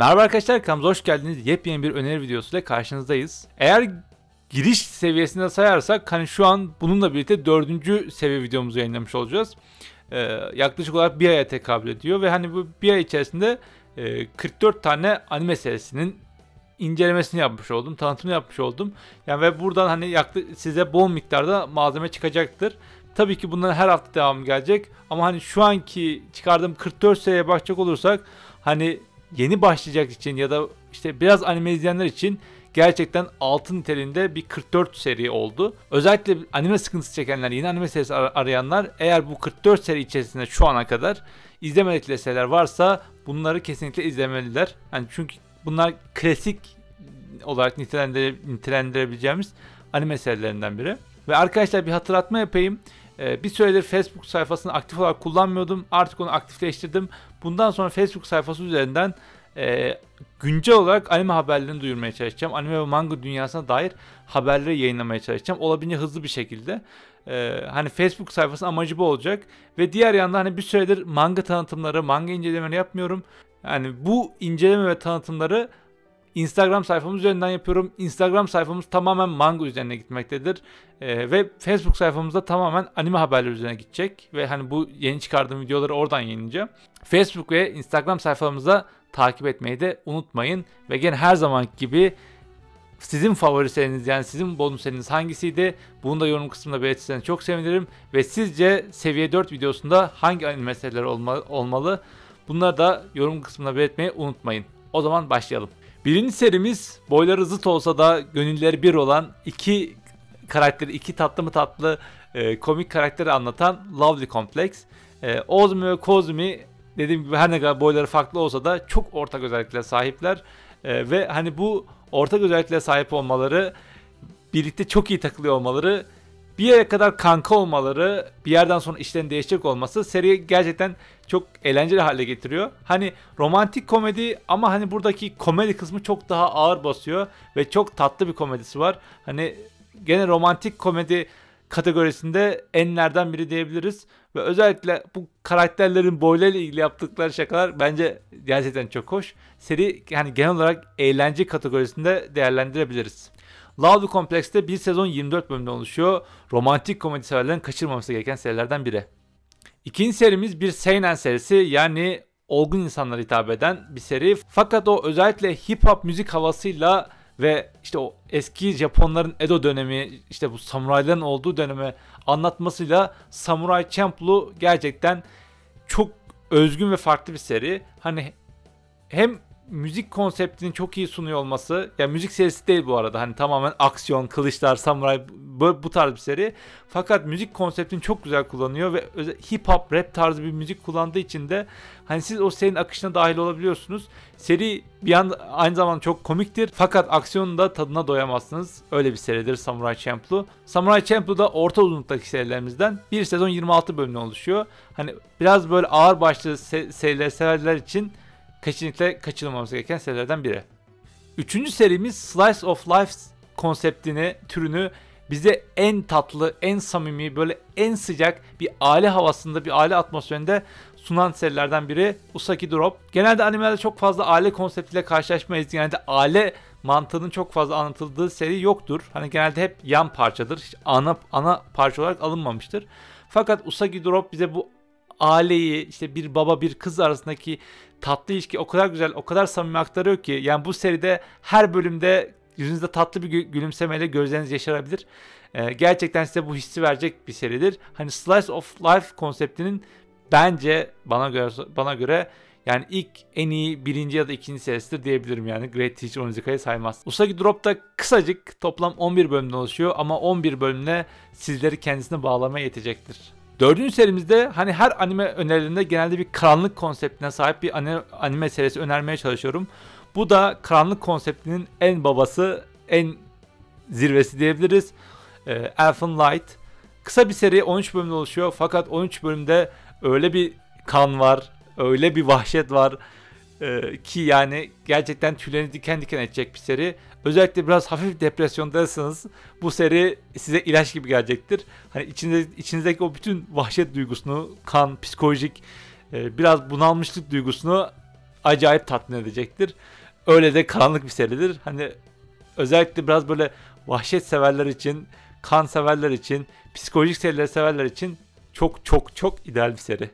Merhaba arkadaşlar, kanalımıza hoş geldiniz. Yepyeni bir öneri videosuyla karşınızdayız. Eğer giriş seviyesinde sayarsak hani şu an bununla birlikte 4. seviye videomuzu yayınlamış olacağız. Yaklaşık olarak bir aya tekabül ediyor ve hani bu bir ay içerisinde 44 tane anime serisinin incelemesini yapmış oldum, tanıtımını yapmış oldum. Yani ve buradan hani size bol miktarda malzeme çıkacaktır. Tabii ki bunların her hafta devamı gelecek ama hani şu anki çıkardığım 44 seriye bakacak olursak hani yeni başlayacak için ya da işte biraz anime izleyenler için gerçekten altın niteliğinde bir 44 seri oldu. Özellikle anime sıkıntısı çekenler, yeni anime serisi arayanlar eğer bu 44 seri içerisinde şu ana kadar izlemedikleri seriler varsa bunları kesinlikle izlemeliler. Yani çünkü bunlar klasik olarak nitelendirebileceğimiz anime serilerinden biri. Ve arkadaşlar bir hatırlatma yapayım. Bir süredir Facebook sayfasını aktif olarak kullanmıyordum. Artık onu aktifleştirdim. Bundan sonra Facebook sayfası üzerinden güncel olarak anime haberlerini duyurmaya çalışacağım. Anime ve manga dünyasına dair haberleri yayınlamaya çalışacağım. Olabildiğince hızlı bir şekilde. Hani Facebook sayfasının amacı bu olacak. Ve diğer yandan hani bir süredir manga tanıtımları, manga incelemeleri yapmıyorum. Yani bu inceleme ve tanıtımları Instagram sayfamız üzerinden yapıyorum. Instagram sayfamız tamamen manga üzerine gitmektedir. Ve Facebook sayfamızda tamamen anime haberleri üzerine gidecek. Ve hani bu yeni çıkardığım videoları oradan yayınlayacağım. Facebook ve Instagram sayfalarımıza takip etmeyi de unutmayın. Ve gene her zamanki gibi sizin favori seriniz, yani sizin bonus seriniz hangisiydi? Bunu da yorum kısmında belirtirseniz çok sevinirim. Ve sizce seviye 4 videosunda hangi anime serileri olmalı? Bunları da yorum kısmına belirtmeyi unutmayın. O zaman başlayalım. Birinci serimiz boyları zıt olsa da gönülleri bir olan iki karakteri, iki tatlı mı tatlı komik karakteri anlatan Lovely Complex. Ozmi ve Kozmi dediğim gibi her ne kadar boyları farklı olsa da çok ortak özelliklere sahipler. Ve hani bu ortak özelliklere sahip olmaları, birlikte çok iyi takılıyor olmaları, bir yere kadar kanka olmaları, bir yerden sonra işlerin değişecek olması seriyi gerçekten çok eğlenceli hale getiriyor. Hani romantik komedi ama hani buradaki komedi kısmı çok daha ağır basıyor ve çok tatlı bir komedisi var. Hani gene romantik komedi kategorisinde enlerden biri diyebiliriz. Ve özellikle bu karakterlerin boylarıyla ilgili yaptıkları şakalar bence gerçekten çok hoş. Seri yani genel olarak eğlence kategorisinde değerlendirebiliriz. Lovely Complex'te bir sezon 24 bölümden oluşuyor. Romantik komedi severlerin kaçırmaması gereken serilerden biri. İkinci serimiz bir seinen serisi, yani olgun insanlara hitap eden bir seri. Fakat o özellikle hip hop müzik havasıyla ve işte o eski Japonların Edo dönemi, işte bu samurayların olduğu dönemi anlatmasıyla Samurai Champloo gerçekten çok özgün ve farklı bir seri. Hani hem müzik konseptini çok iyi sunuyor olması, ya yani müzik serisi değil bu arada, hani tamamen aksiyon, kılıçlar, samuray bu tarz bir seri. Fakat müzik konseptini çok güzel kullanıyor ve hip hop, rap tarzı bir müzik kullandığı için de hani siz o serinin akışına dahil olabiliyorsunuz. Seri bir yandan aynı zamanda çok komiktir fakat aksiyonun da tadına doyamazsınız. Öyle bir seridir Samurai Champloo. Samurai Champloo da orta uzunluktaki serilerimizden, bir sezon 26 bölümden oluşuyor. Hani biraz böyle ağır başlı serileri severler için kesinlikle kaçınılmaması gereken serilerden biri. Üçüncü serimiz Slice of Life konseptini, türünü bize en tatlı, en samimi, böyle en sıcak bir aile havasında, bir aile atmosferinde sunan serilerden biri Usagi Drop. Genelde animelerde çok fazla aile konseptiyle karşılaşmayız. Genelde aile mantığının çok fazla anlatıldığı seri yoktur. Hani genelde hep yan parçadır. Hiç ana parça olarak alınmamıştır. Fakat Usagi Drop bize bu aileyi, işte bir baba bir kız arasındaki tatlı ilişki o kadar güzel, o kadar samimi aktarıyor ki yani bu seride her bölümde yüzünüzde tatlı bir gülümsemeyle gözleriniz yaşarabilir. Gerçekten size bu hissi verecek bir seridir. Hani Slice of Life konseptinin bence bana göre yani ilk en iyi 1. ya da 2. serisidir diyebilirim yani. Great Teacher Onizuka'yı saymaz. Usagi Drop'ta kısacık toplam 11 bölümden oluşuyor ama 11 bölümle sizleri kendisine bağlamaya yetecektir. Dördüncü serimizde hani her anime önerilerinde genelde bir karanlık konseptine sahip bir anime serisi önermeye çalışıyorum. Bu da karanlık konseptinin en babası, en zirvesi diyebiliriz. Elfen Lied. Kısa bir seri, 13 bölümde oluşuyor fakat 13 bölümde öyle bir kan var, öyle bir vahşet var ki yani gerçekten tüylerini diken diken edecek bir seri. Özellikle biraz hafif depresyondaysanız bu seri size ilaç gibi gelecektir. Hani içinizdeki o bütün vahşet duygusunu, kan, psikolojik biraz bunalmışlık duygusunu acayip tatmin edecektir. Öyle de karanlık bir seridir. Hani özellikle biraz böyle vahşet severler için, kan severler için, psikolojik serileri severler için çok çok çok ideal bir seri.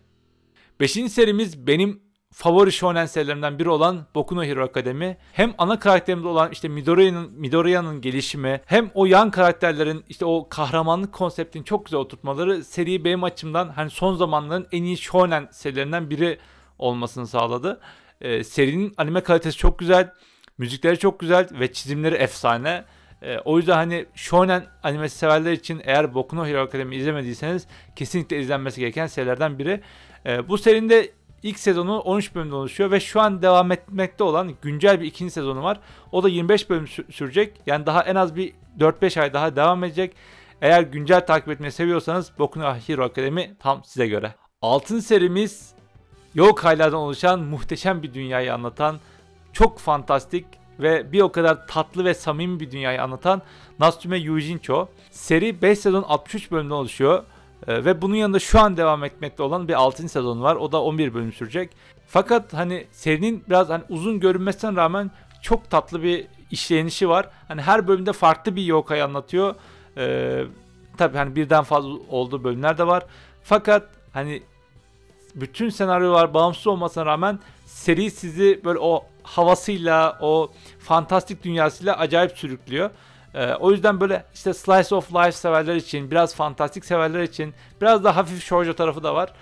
5. serimiz benim favori shonen serilerimden biri olan Boku no Hero Academia. Hem ana karakterimiz olan işte Midoriya'nın gelişimi, hem o yan karakterlerin işte o kahramanlık konseptini çok güzel oturtmaları seriyi benim açımdan hani son zamanların en iyi shonen serilerinden biri olmasını sağladı. Serinin anime kalitesi çok güzel, müzikleri çok güzel ve çizimleri efsane. O yüzden hani shonen animesi severler için eğer Boku no Hero Academy izlemediyseniz kesinlikle izlenmesi gereken serilerden biri. Bu serinin de ilk sezonu 13 bölümden oluşuyor ve şu an devam etmekte olan güncel bir ikinci sezonu var. O da 25 bölüm sürecek. Yani daha en az bir 4-5 ay daha devam edecek. Eğer güncel takip etmeyi seviyorsanız Boku no Hero Academy tam size göre. 6. serimiz youkai'lardan oluşan muhteşem bir dünyayı anlatan, çok fantastik ve bir o kadar tatlı ve samimi bir dünyayı anlatan Natsume Yuujinchou. Seri 5 sezon 63 bölümden oluşuyor ve bunun yanında şu an devam etmekte olan bir 6. sezon var. O da 11 bölüm sürecek. Fakat hani serinin biraz hani uzun görünmesine rağmen çok tatlı bir işlenişi var. Hani her bölümde farklı bir yokai anlatıyor. Tabii hani birden fazla olduğu bölümler de var. Fakat hani bütün senaryolar bağımsız olmasına rağmen seri sizi böyle o havasıyla, o fantastik dünyasıyla acayip sürüklüyor. O yüzden böyle işte slice of life severler için, biraz fantastik severler için, biraz da hafif shoujo tarafı da var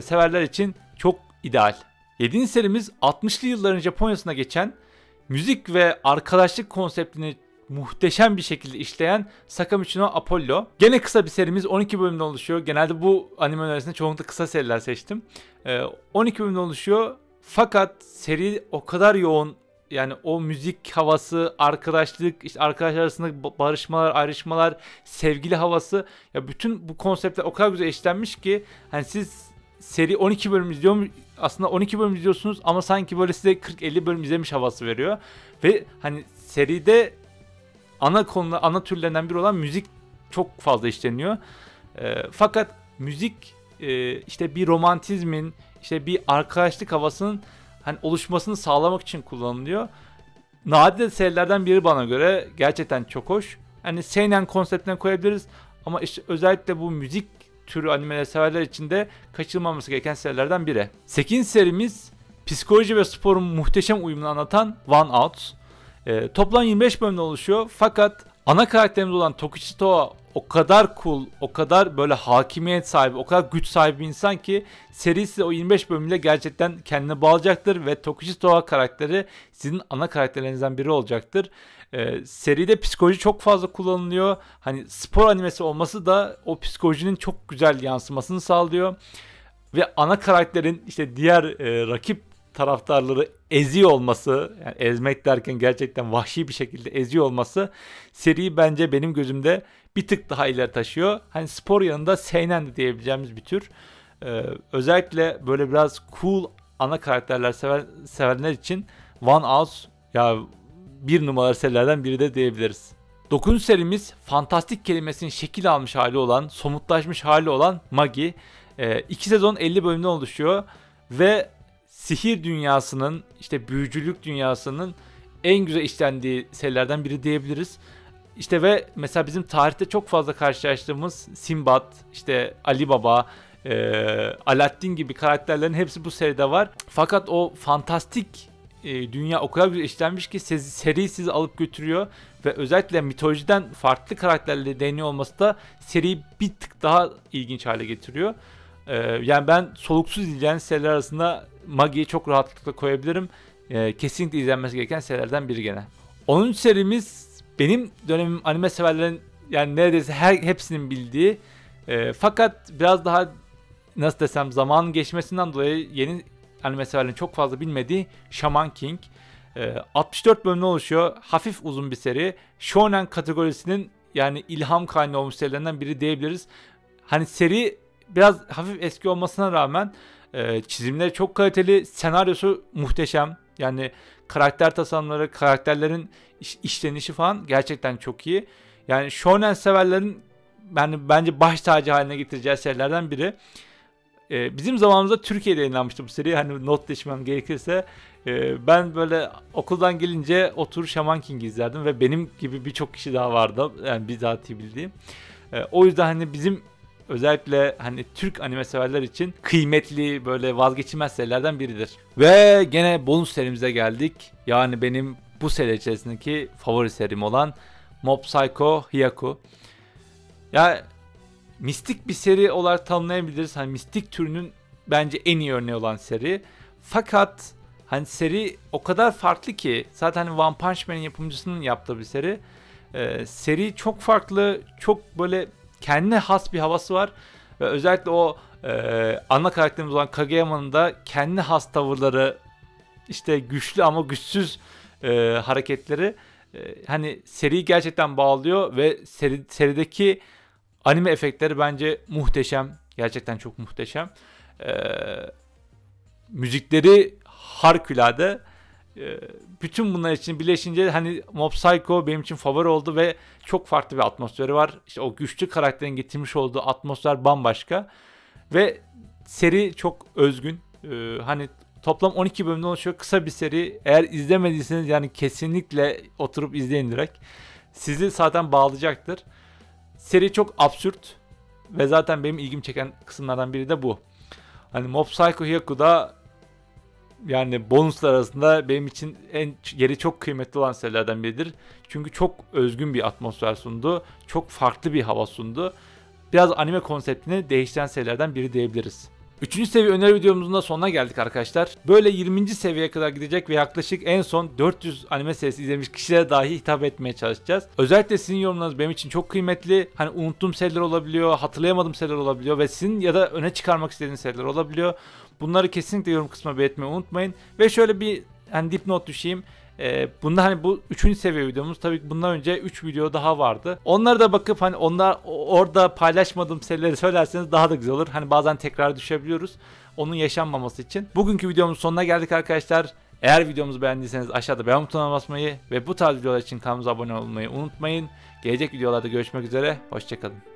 severler için çok ideal. 7. serimiz 60'lı yılların Japonya'sına geçen, müzik ve arkadaşlık konseptini muhteşem bir şekilde işleyen Sakamichi no Apollon. Gene kısa bir serimiz, 12 bölümden oluşuyor. Genelde bu anime önerisinde çoğunlukla kısa seriler seçtim. 12 bölümden oluşuyor. Fakat seri o kadar yoğun, yani o müzik havası, arkadaşlık, işte arkadaşlar arasındaki barışmalar, ayrışmalar, sevgili havası, ya bütün bu konseptler o kadar güzel eşlenmiş ki hani siz seri 12 bölüm izliyor, aslında 12 bölüm izliyorsunuz ama sanki böyle size 40-50 bölüm izlemiş havası veriyor ve hani seride ana konu, ana türlerinden biri olan müzik çok fazla işleniyor. Fakat müzik işte bir romantizmin, işte bir arkadaşlık havasının hani oluşmasını sağlamak için kullanılıyor. Nadide serilerden biri bana göre, gerçekten çok hoş. Hani seinen konseptine koyabiliriz ama işte özellikle bu müzik türü animeleri severler için de kaçırılmaması gereken serilerden biri. 8. serimiz psikoloji ve sporun muhteşem uyumunu anlatan One Outs. Toplam 25 bölümden oluşuyor fakat ana karakterimiz olan Tokuchi Toa o kadar cool, o kadar böyle hakimiyet sahibi, o kadar güç sahibi bir insan ki seri size o 25 bölümle gerçekten kendine bağlayacaktır ve Tokuchi Toa karakteri sizin ana karakterlerinizden biri olacaktır. Seride psikoloji çok fazla kullanılıyor. Hani spor animesi olması da o psikolojinin çok güzel yansımasını sağlıyor. Ve ana karakterin işte diğer rakip taraftarları eziyor olması, yani ezmek derken gerçekten vahşi bir şekilde eziyor olması seriyi bence benim gözümde bir tık daha ileri taşıyor. Hani spor yanında seinen de diyebileceğimiz bir tür. Özellikle böyle biraz cool ana karakterler sevenler için One Outs ya bir numaralı serilerden biri de diyebiliriz. 9. serimiz fantastik kelimesinin şekil almış hali olan, somutlaşmış hali olan Magi. 2 sezon 50 bölümden oluşuyor ve sihir dünyasının, işte büyücülük dünyasının en güzel işlendiği serilerden biri diyebiliriz. İşte ve mesela bizim tarihte çok fazla karşılaştığımız Sinbad, işte Ali Baba, Aladdin gibi karakterlerin hepsi bu seride var. Fakat o fantastik dünya o kadar güzel işlenmiş ki seri sizi alıp götürüyor ve özellikle mitolojiden farklı karakterlerle deniyor olması da seriyi bir tık daha ilginç hale getiriyor. Yani ben soluksuz izleyen seriler arasında Magi'yi çok rahatlıkla koyabilirim. Kesinlikle izlenmesi gereken serilerden biri gene. 10. serimiz benim dönemim anime severlerin yani neredeyse hepsinin bildiği fakat biraz daha nasıl desem zamanın geçmesinden dolayı yeni anime severlerin çok fazla bilmediği Shaman King. 64 bölümden oluşuyor. Hafif uzun bir seri. Shonen kategorisinin yani ilham kaynağı olmuş serilerinden biri diyebiliriz. Hani seri biraz hafif eski olmasına rağmen çizimleri çok kaliteli, senaryosu muhteşem. Yani karakter tasarımları, karakterlerin işlenişi falan gerçekten çok iyi. Yani shonen severlerin yani bence baş tacı haline getireceği serilerden biri. Bizim zamanımızda Türkiye'de yayınlanmıştı bu seri. Hani not değişmem gerekirse ben böyle okuldan gelince otur Shaman King izlerdim ve benim gibi birçok kişi daha vardı. Yani bizatihi bildiğim. O yüzden hani bizim özellikle hani Türk anime severler için kıymetli, böyle vazgeçilmez serilerden biridir. Ve gene bonus serimize geldik. Yani benim bu seri içerisindeki favori serim olan Mob Psycho 100. Yani mistik bir seri olarak tanımlayabiliriz. Hani mistik türünün bence en iyi örneği olan seri. Fakat hani seri o kadar farklı ki, zaten hani One Punch Man'in yapımcısının yaptığı bir seri. Seri çok farklı, çok böyle kendine has bir havası var. Ve özellikle o ana karakterimiz olan Kageyama'nın da kendine has tavırları, işte güçlü ama güçsüz hareketleri hani seriyi gerçekten bağlıyor ve serideki anime efektleri bence muhteşem. Gerçekten çok muhteşem. Müzikleri harikulade. Bütün bunlar için birleşince hani Mob Psycho benim için favori oldu ve çok farklı bir atmosferi var. İşte o güçlü karakterin getirmiş olduğu atmosfer bambaşka. Ve seri çok özgün. Hani toplam 12 bölümden oluşuyor. Kısa bir seri. Eğer izlemediyseniz yani kesinlikle oturup izleyin direkt. Sizi zaten bağlayacaktır. Seri çok absürt ve zaten benim ilgimi çeken kısımlardan biri de bu. Hani Mob Psycho 100'da yani bonuslar arasında benim için en yeri çok kıymetli olan serilerden biridir. Çünkü çok özgün bir atmosfer sundu. Çok farklı bir hava sundu. Biraz anime konseptini değiştiren serilerden biri diyebiliriz. 3. seviye öneri videomuzun da sonuna geldik arkadaşlar. Böyle 20. seviyeye kadar gidecek ve yaklaşık en son 400 anime serisi izlemiş kişilere dahi hitap etmeye çalışacağız. Özellikle sizin yorumlarınız benim için çok kıymetli. Hani unuttuğum seriler olabiliyor, hatırlayamadığım seriler olabiliyor ve sizin ya da öne çıkarmak istediğiniz seriler olabiliyor. Bunları kesinlikle yorum kısmına belirtmeyi unutmayın. Ve şöyle bir hani dipnot düşeyim. Bunda hani bu 3. seviye videomuz, tabii ki bundan önce 3 video daha vardı. Onlara da bakıp hani onlar orada paylaşmadığım serileri söylerseniz daha da güzel olur. Hani bazen tekrar düşebiliyoruz. Onun yaşanmaması için. Bugünkü videomuzun sonuna geldik arkadaşlar. Eğer videomuzu beğendiyseniz aşağıda beğen butonuna basmayı ve bu tarz videolar için kanalımıza abone olmayı unutmayın. Gelecek videolarda görüşmek üzere. Hoşçakalın.